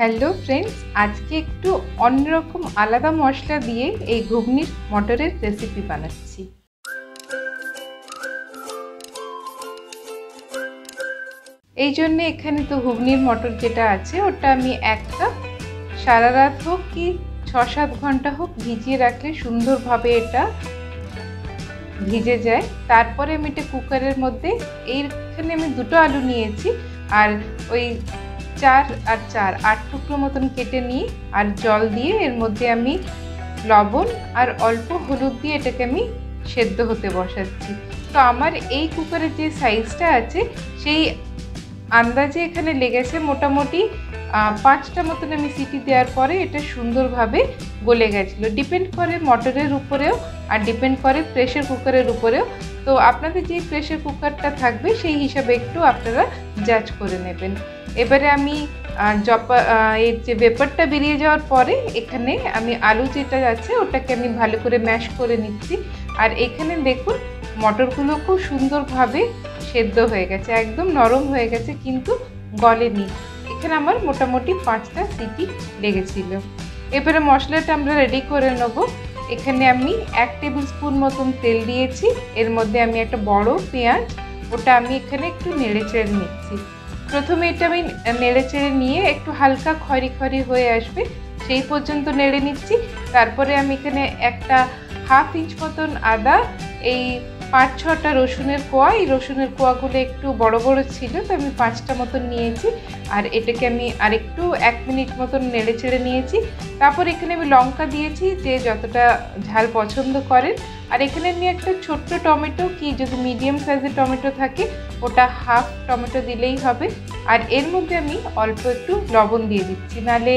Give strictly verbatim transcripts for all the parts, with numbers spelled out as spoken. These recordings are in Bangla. हेलो फ्रेंड्स, आज के एकटू अन्य रकम आलादा मशला दिए ये घुगनिर मटरेर रेसिपि बानाচ্ছি। এই জন্য এখানে তো ঘুগনির মটর যেটা আছে ওটা আমি এক কাপ সারা রাত হোক কি ছয় সাত ঘন্টা হোক ভিজিয়ে রাখলে সুন্দরভাবে এটা ভিজে যায়। তারপরে আমি এটা কুকারের মধ্যে এইখানে আমি দুটো আলু নিয়েছি আর ওই चार और चार आठ टुकरो मतन केटे नहीं और जल दिए एर मध्य आमी लवण और अल्प हलुद दिए एटाके आमी सेद्ध होते बसाচ্ছি। तो आमार एई कुकारेर जे साइजटा आछे सेई आंदाजे एखाने लेगेछे मोटामुटी पाँचटा मतन आमी सीटी देওয়ার পরে এটা সুন্দরভাবে গলে গেছিল। डिपेंड करे मटरेर उपरेও और डिपेंड करे प्रेशर कुकारेर उपरेও। तो आपनादेर जे प्रेशर कुकारटा थाकबे सेई हिसाबे एकटू आपनारा जाज करे नेबेन। एबारे आमी जपा ये वेपारटा बेरिये जाओयार परे एखाने आमी आलू जेटा आछे ओटाके आमी भालो करे मैश करे निच्छि। आर एखाने देखुन मटरगुलो खूब सुंदरभावे सेद्ध हये गेछे, एकदम नरम हये गेछे किन्तु गलेनि। एखाने आमार मोटामुटी पाँचटा सीटी लेगेछिलो। एबारे मशलाटा आमरा रेडी करे नेब। एखाने आमी एक टेबिल स्पून मतन तेल दियेछि, एर मध्ये आमी एकटा बड़ो पेंयाज ओटा आमी एखाने एकटु नेड़ेचेड़े निच्छि। प्रथमे एटा आमी नेड़ेचेड़े निये एकटु हल्का खरी खरी हये आसबे सेई पर्यन्त नेड़े निच्छि। तारपरे आमी एखाने एकटा हाफ इंच मतन आदा एई पाँच छटा रसुनेर कोया एई रसुनेर कोयागुलो एकटु बड़ो बड़ो छिलो तो आमी पाँचटा मतन नियेछि। आर एटाके आमी आरेकटु एक मिनिट मतन नेड़ेचेड़े नियेछि। तारपर एखाने आमी लंका दियेछि जे जतटा झाल पछंद करेन। और एखाने आमी एकटा छोटो टमेटो कि जोदि मीडियम साइजेर टमेटो थाके ওটা হাফ টমেটো দিলেই হবে। আর এর মধ্যে আমি অল্প একটু লবণ দিয়ে দিচ্ছি, নালে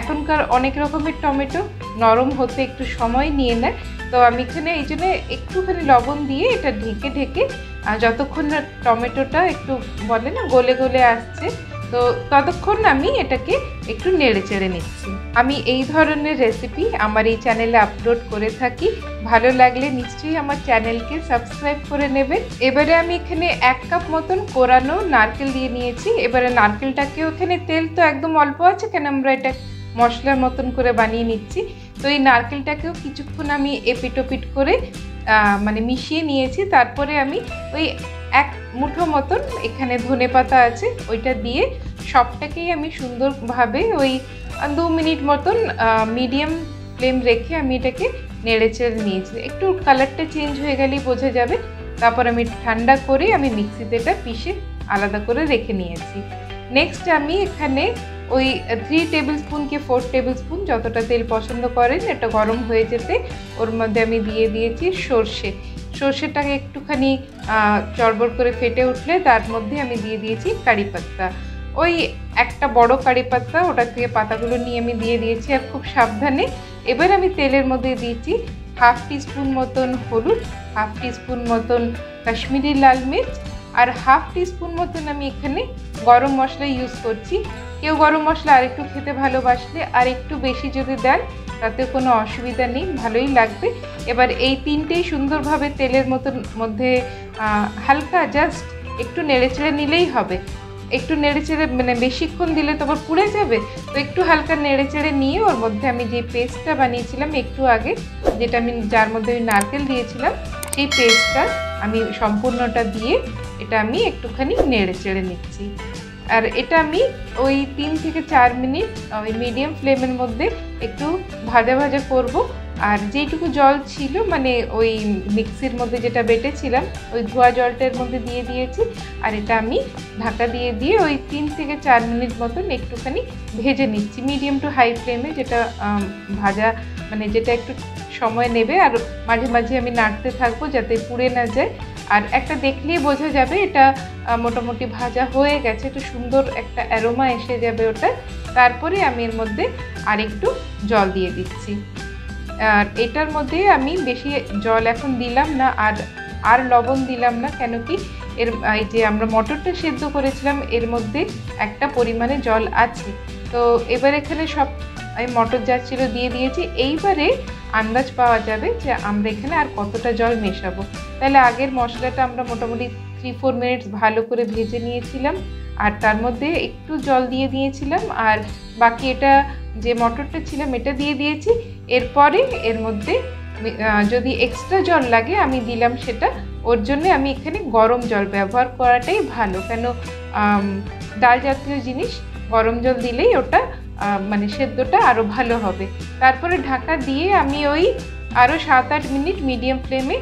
এখনকার অনেক রকমের টমেটো নরম হতে একটু সময় নিয়ে নেয়। তো আমি এখানে এই জন্য একটুখানি লবণ দিয়ে এটা ঢেকে ঢেকে যতক্ষণ না টমেটোটা একটু বলে না গলে গলে আসছে তো ততক্ষণ আমি এটাকে একটু নেড়ে চেড়ে নিচ্ছি। আমি এই ধরনের রেসিপি আমার এই চ্যানেলে আপলোড করে থাকি, ভালো লাগলে নিশ্চয়ই আমার চ্যানেলকে সাবস্ক্রাইব করে নেবেন। এবারে আমি এখানে এক কাপ মতন কোরানো নারকেল দিয়ে নিয়েছি। এবারে নারকেলটাকেও এখানে তেল তো একদম অল্প আছে কেন আমরা এটা মশলার মতন করে বানিয়ে নিচ্ছি। তো এই নারকেলটাকেও কিছুক্ষণ আমি এপিট ওপিট করে মানে মিশিয়ে নিয়েছি। তারপরে আমি ওই এক মুঠো মতন এখানে ধনে পাতা আছে ওইটা দিয়ে সবটাকেই আমি সুন্দরভাবে ওই দু মিনিট মতন মিডিয়াম ফ্লেম রেখে আমি এটাকে নেড়ে চেড়ে নিয়েছি। একটু কালারটা চেঞ্জ হয়ে গেলেই বোঝা যাবে। তারপর আমি ঠান্ডা করে আমি মিক্সিতে এটা পিষে আলাদা করে রেখে নিয়েছি। নেক্সট আমি এখানে ওই থ্রি টেবিল স্পুন কি ফোর টেবিল স্পুন যতটা তেল পছন্দ করেন এটা গরম হয়ে যেতে ওর মধ্যে আমি দিয়ে দিয়েছি সর্ষে। সর্ষেটাকে একটুখানি চড়বড় করে ফেটে উঠলে তার মধ্যে আমি দিয়ে দিয়েছি কারি পাতা, ওই একটা বড় কারি পাতা ওটা থেকে পাতাগুলো নিয়ে আমি দিয়ে দিয়েছি আর খুব সাবধানে। এবার আমি তেলের মধ্যে দিয়েছি হাফ টিস্পুন মতন হলুদ, হাফ টিস্পুন মতন কাশ্মীরি লাল মির্চ আর হাফ টিস্পুন মতন আমি এখানে গরম মশলা ইউজ করছি। কেউ গরম মশলা আর একটু খেতে ভালোবাসলে আর একটু বেশি যদি দেন তাতে কোনো অসুবিধা নেই, ভালোই লাগবে। এবার এই তিনটেই সুন্দরভাবে তেলের মতন মধ্যে হালকা জাস্ট একটু নেড়েচেড়ে নিলেই হবে। একটু নেড়েচেড়ে মানে বেশিক্ষণ দিলে তো আবার পুড়ে যাবে। তো একটু হালকা নেড়েচেড়ে নিয়ে ওর মধ্যে আমি যে পেস্টটা বানিয়েছিলাম একটু আগে যেটা আমি যার মধ্যে আমি নারকেল দিয়েছিলাম সেই পেস্টটা আমি সম্পূর্ণটা দিয়ে এটা আমি একটুখানি নেড়েচেড়ে নিচ্ছি। আর এটা আমি ওই তিন থেকে চার মিনিট ওই মিডিয়াম ফ্লেমের মধ্যে একটু ভাজা ভাজা করব। আর যেটুকু জল ছিল মানে ওই মিক্সির মধ্যে যেটা বেটেছিলাম ওই ধোয়া জলটার মধ্যে দিয়ে দিয়েছি। আর এটা আমি ঢাকা দিয়ে দিয়ে ওই তিন থেকে চার মিনিট মতন একটুখানি ভেজে নিচ্ছি মিডিয়াম টু হাই ফ্লেমে, যেটা ভাজা মানে যেটা একটু সময় নেবে। আর মাঝে মাঝে আমি নাড়তে থাকবো যাতে পুড়ে না যায়। আর একটা দেখলেই বোঝা যাবে এটা মোটামুটি ভাজা হয়ে গেছে, একটু সুন্দর একটা অ্যারোমা এসে যাবে ওটা। তারপরে আমি এর মধ্যে আরেকটু জল দিয়ে দিচ্ছি। আর এটার মধ্যে আমি বেশি জল এখন দিলাম না আর আর লবণ দিলাম না, কেন কি এর এই যে আমরা মটরটা সেদ্ধ করেছিলাম এর মধ্যে একটা পরিমাণে জল আছে। তো এবার এখানে সব আমি মটর যা ছিল দিয়ে দিয়েছি। এইবারে আন্দাজ পাওয়া যাবে যে আমরা এখানে আর কতটা জল মেশাবো। তাহলে আগের মশলাটা আমরা মোটামুটি থ্রি ফোর মিনিটস ভালো করে ভেজে নিয়েছিলাম और तार मध्य एकटू जल दिए दिएछिलाम और बाकी एटा जे मटरटा छिलाम एटा दिए दिएछि। एरपरे एर मध्य जदि एक्सट्रा जल लागे आमी दिलाम सेटा। ओर जन्य आमी एखाने गरम जल व्यवहार कराटाई भालो, कारणो डाल जातीय जिनिस गरम जल दिलेई ओटा माने सेद्धटा आरो भालो होबे। तारपरे ढाका दिए आमी ओई आरो सात आठ मिनट मीडियम फ्लेमे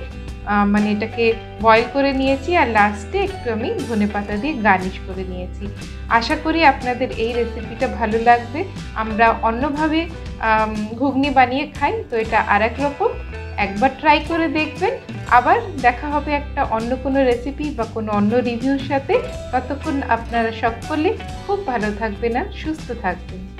माने एटाके बॉयल करे निएछि। आर लास्टे एकटु आमी धने पाता दिए गार्निश करे निएछि। आशा करी आपनादेर एई रेसिपिटा भालो लागबे। आमरा अन्यभावे घुगनी बानिये खाई तो एटा आरेक रकम, एकबार ट्राई करे देखबेन। আবার দেখা হবে একটা অন্য কোনো রেসিপি বা কোনো অন্য রিভিউর সাথে। ততক্ষণ আপনারা সকলে খুব ভালো থাকবেন আর সুস্থ থাকবেন।